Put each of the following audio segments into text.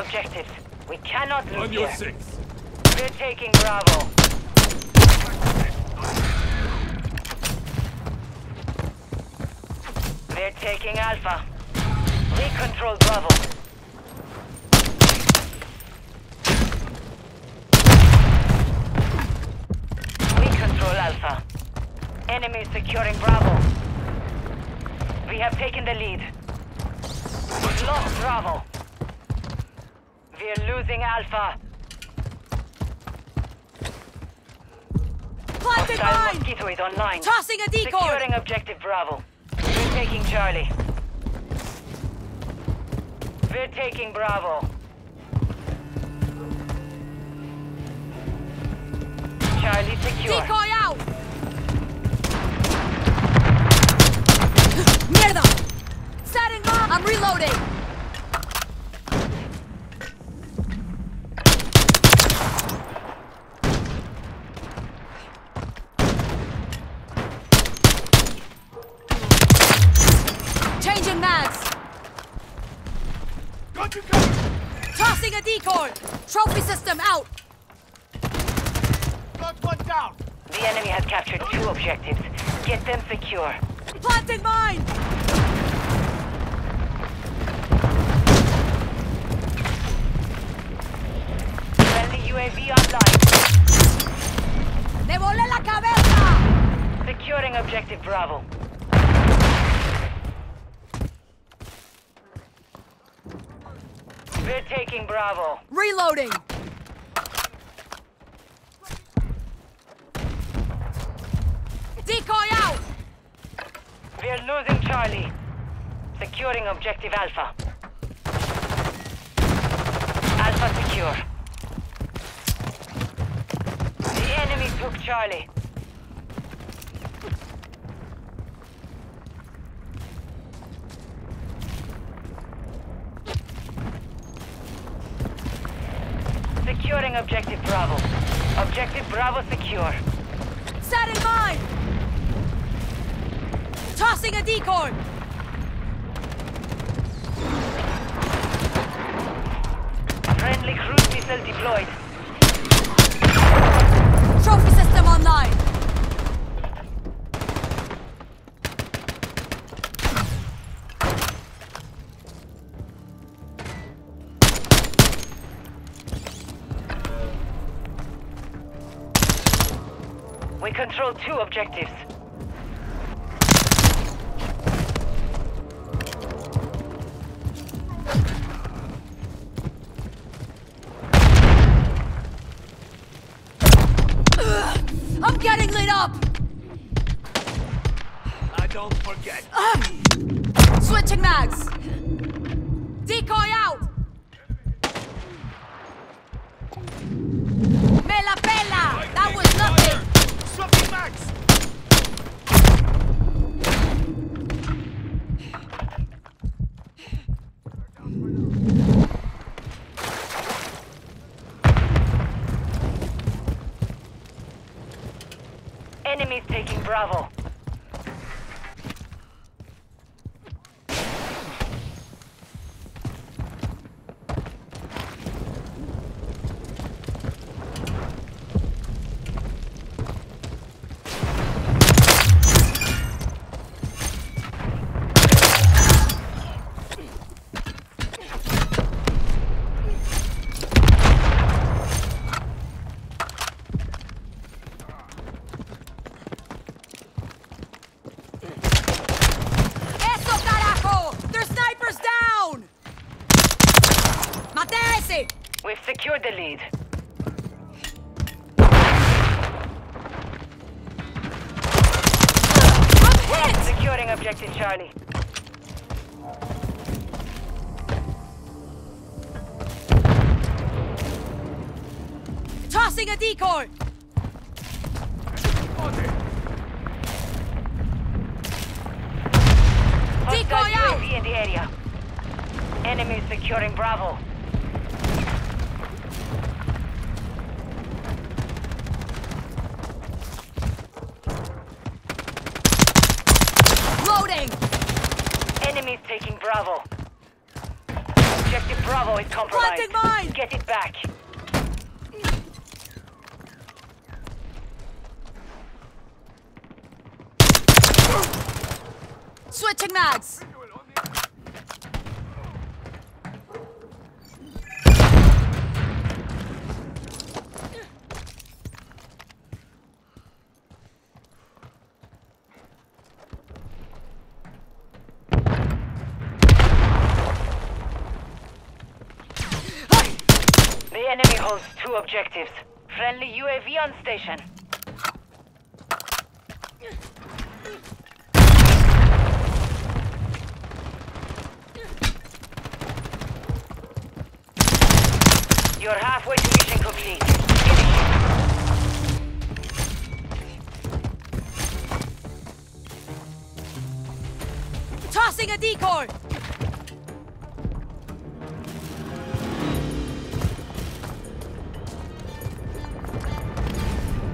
objectives. We cannot lose on your here. 6. We're taking Bravo. They're taking Alpha. We control Bravo. We control Alpha. Enemy securing Bravo. We have taken the lead. We've lost Bravo. We're losing Alpha. Planted mine! Mosquito is online. Tossing a decoy! Securing objective Bravo. We're taking Charlie. We're taking Bravo. Charlie secure. Decoy out! Mierda! Setting up! I'm reloading! Changing mags! Got you covered! Tossing a decoy! Trophy system out! Got one down! The enemy has captured 2 objectives. Get them secure. Planting mine! Friendly UAV online. ¡Me volé la cabeza! Securing objective Bravo. We're taking Bravo. Reloading! Decoy out! We're losing Charlie. Securing objective Alpha. Alpha secure. The enemy took Charlie. Securing objective Bravo. Objective Bravo secure. Set in mind! Tossing a decoy! Friendly cruise missile deployed. Trophy system online. We control 2 objectives. I'm getting lit up! I don't forget. Switching mags! Decoy out! Me la pela! That was nothing! Swapping mags! Enemies taking Bravo. We've secured the lead. I'm hit! Securing objective Charlie. Tossing a decoy! Decoy out! UAV in the area. Enemy securing Bravo. Enemies taking Bravo. Objective Objective Bravo is compromised. Mine. Get it back. Switching mags. The enemy holds two objectives. Friendly UAV on station. You're halfway to mission complete. Finish. Tossing a decoy!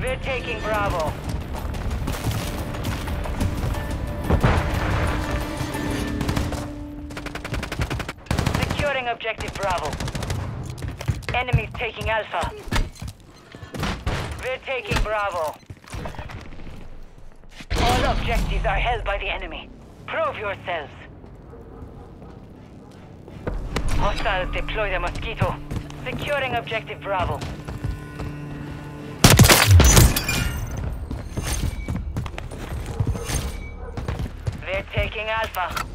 We're taking Bravo. Securing objective Bravo. Enemies taking Alpha. We're taking Bravo. All objectives are held by the enemy. Prove yourselves. Hostiles deploy the Mosquito. Securing objective Bravo. We're taking Alpha.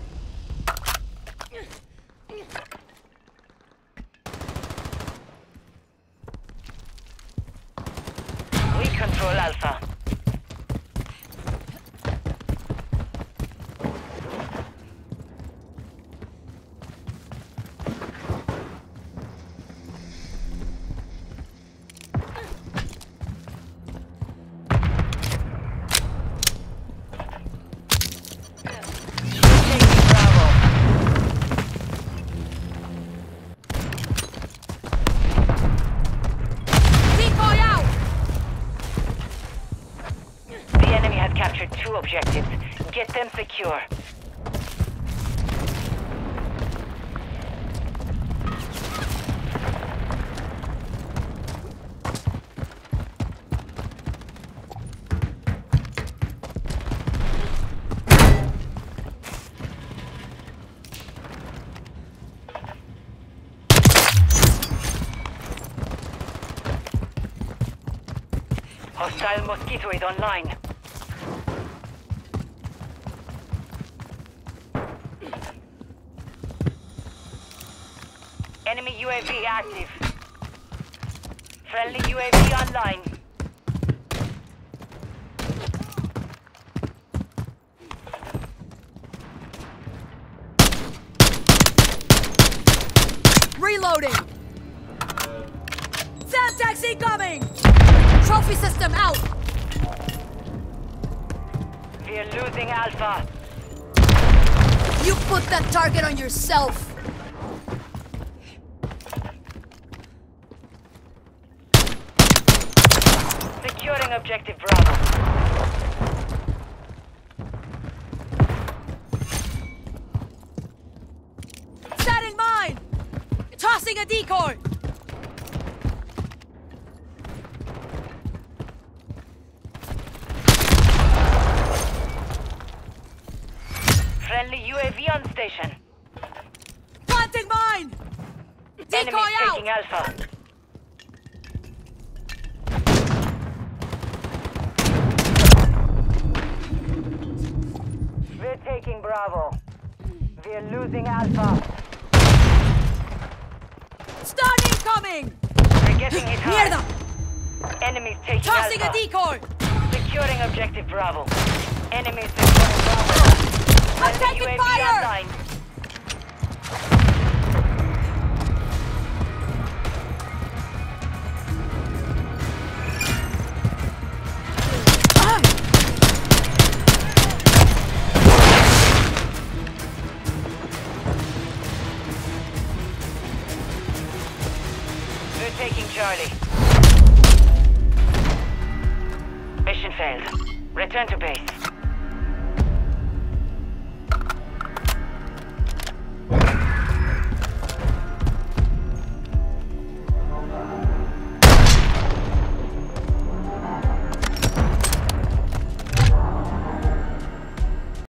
We control Alpha. Captured two objectives. Get them secure. Hostile Mosquito is online. Enemy UAV active. Friendly UAV online. Reloading. SAM taxi coming. Trophy system out. We're losing Alpha. You put that target on yourself. Securing objective Bravo. Setting mine! Tossing a decoy! Friendly UAV on station. Planting mine! Decoy enemy out! Taking Alpha. Taking Bravo. We're losing Alpha. Stunning coming! We're getting hit hard. Mierda. Enemies taking Tossing Alpha. Tossing a decoy! Securing objective Bravo. Enemies securing Bravo. I'm taking UAV fire! Online. Taking Charlie. Mission failed. Return to base.